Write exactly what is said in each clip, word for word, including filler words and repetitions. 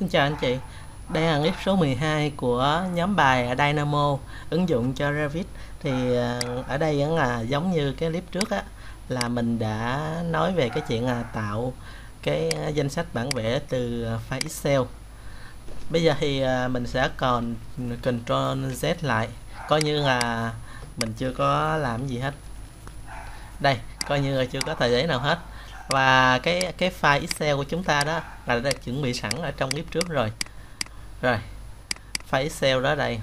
Xin chào anh chị, đây là clip số mười hai của nhóm bài Dynamo ứng dụng cho Revit. Thì ở đây là giống như cái clip trước á, là mình đã nói về cái chuyện là tạo cái danh sách bản vẽ từ file Excel. Bây giờ thì mình sẽ còn Control Z lại, coi như là mình chưa có làm gì hết. Đây, coi như là chưa có tờ giấy nào hết. Và cái cái file Excel của chúng ta đó là đã chuẩn bị sẵn ở trong clip trước rồi. Rồi, file Excel đó đây.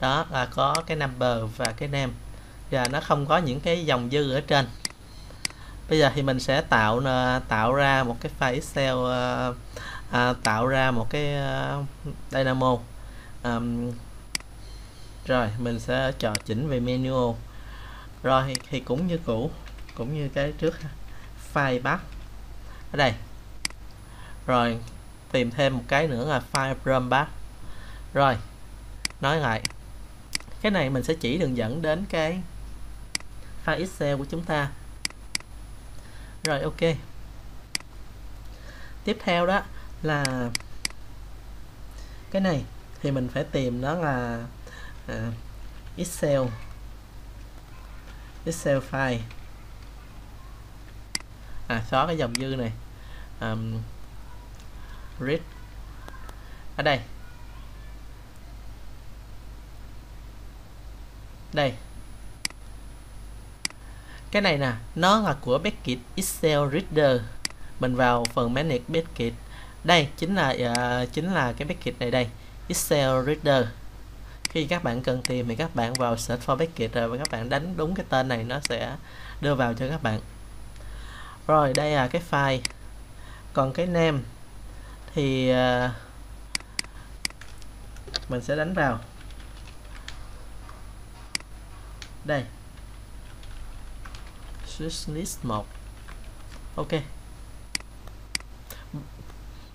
Đó là có cái number và cái name. Và nó không có những cái dòng dư ở trên. Bây giờ thì mình sẽ tạo tạo ra một cái file Excel, à, tạo ra một cái Dynamo. À, rồi mình sẽ chọn chỉnh về menu. Rồi thì cũng như cũ, cũng như cái trước. File bắt ở đây, rồi tìm thêm một cái nữa là file from bắt. Rồi nói lại cái này mình sẽ chỉ đường dẫn đến cái file Excel của chúng ta. Rồi ok, tiếp theo đó là cái này thì mình phải tìm, đó là uh, Excel Excel file. À, xóa cái dòng dư này. um, Read ở đây, đây cái này nè, nó là của Package Excel Reader. Mình vào phần menu Package, đây chính là uh, chính là cái Package này đây, Excel Reader. Khi các bạn cần tìm thì các bạn vào search for Package rồi và các bạn đánh đúng cái tên này, nó sẽ đưa vào cho các bạn. Rồi đây là cái file. Còn cái name thì uh, mình sẽ đánh vào đây, list một. Ok,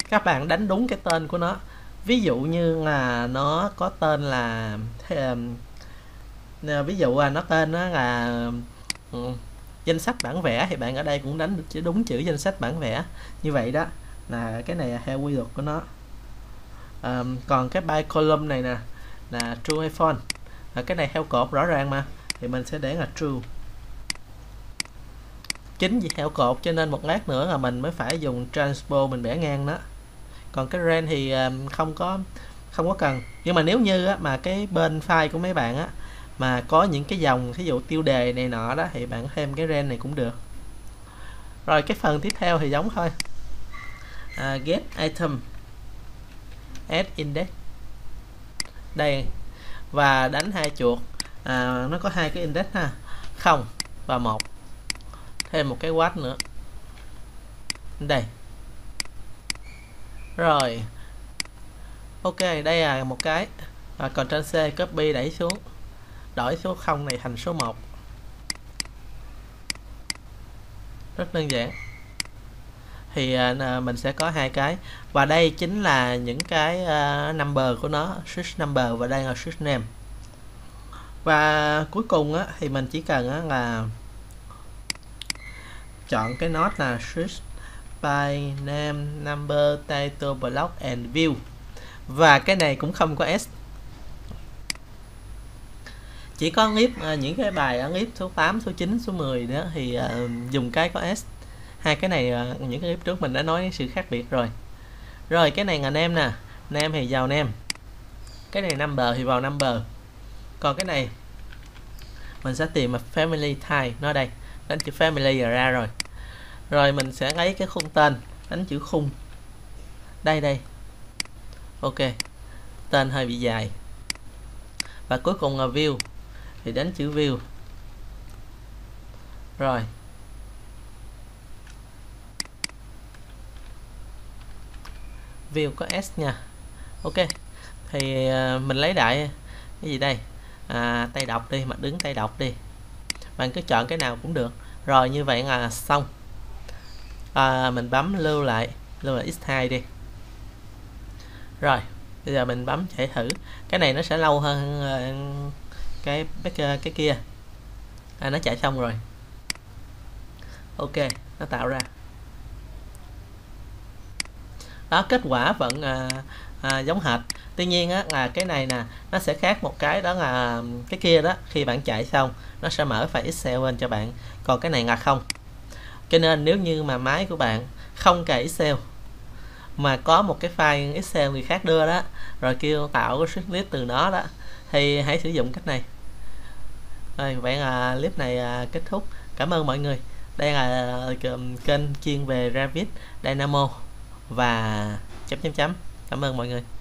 các bạn đánh đúng cái tên của nó. Ví dụ như là nó có tên là uh, ví dụ là nó tên nó là uh, danh sách bản vẽ, thì bạn ở đây cũng đánh được đúng chữ danh sách bản vẽ. Như vậy đó là cái này là theo quy luật của nó. Um, còn cái by column này nè là true hay false. À, cái này theo cột rõ ràng mà, thì mình sẽ để là true. Chính vì theo cột cho nên một lát nữa là mình mới phải dùng transpose, mình bẻ ngang nó. Còn cái range thì um, không có không có cần. Nhưng mà nếu như á, mà cái bên file của mấy bạn á mà có những cái dòng ví dụ tiêu đề này nọ đó, thì bạn thêm cái range này cũng được. Rồi cái phần tiếp theo thì giống thôi. à, Get item add index đây, và đánh hai chuột. à, nó có hai cái index ha, không và một, thêm một cái what nữa đây. Rồi ok, đây là một cái. à, còn trên C copy đẩy xuống, đổi số không này thành số một. Rất đơn giản. Thì à, mình sẽ có hai cái, và đây chính là những cái uh, number của nó, switch number, và đây là switch name. Và cuối cùng á, thì mình chỉ cần á, là chọn cái node là switch by name number title block and view. Và cái này cũng không có S. Chỉ có clip những cái bài ở clip số tám, số chín, số mười đó thì uh, dùng cái có S. Hai cái này uh, những cái clip trước mình đã nói sự khác biệt rồi. Rồi cái này là name nè, name thì vào name. Cái này number thì vào number. Còn cái này mình sẽ tìm mà family type, nó đây, đánh chữ family là ra rồi. Rồi mình sẽ lấy cái khung tên, đánh chữ khung. Đây đây. Ok. Tên hơi bị dài. Và cuối cùng là view, thì đánh chữ view. Rồi view có S nha. Ok, thì mình lấy đại cái gì đây, à, tay đọc đi, mà đứng tay đọc đi, bạn cứ chọn cái nào cũng được. Rồi như vậy là xong. à, mình bấm lưu lại, lưu lại X hai đi. Rồi bây giờ mình bấm chạy thử. Cái này nó sẽ lâu hơn cái cái, cái kia. À, nó chạy xong rồi. Ok, nó tạo ra. đó, kết quả vẫn à, à, giống hệt. Tuy nhiên á, là cái này nè nó sẽ khác một cái, đó là cái kia đó, khi bạn chạy xong nó sẽ mở file Excel lên cho bạn, còn cái này là không. Cho nên nếu như mà máy của bạn không cài Excel mà có một cái file Excel người khác đưa đó rồi kêu tạo cái sheet list từ nó đó, thì hãy sử dụng cách này. Rồi, vậy là clip này kết thúc. Cảm ơn mọi người. Đây là kênh chuyên về Revit, Dynamo và chấm chấm chấm. Cảm ơn mọi người.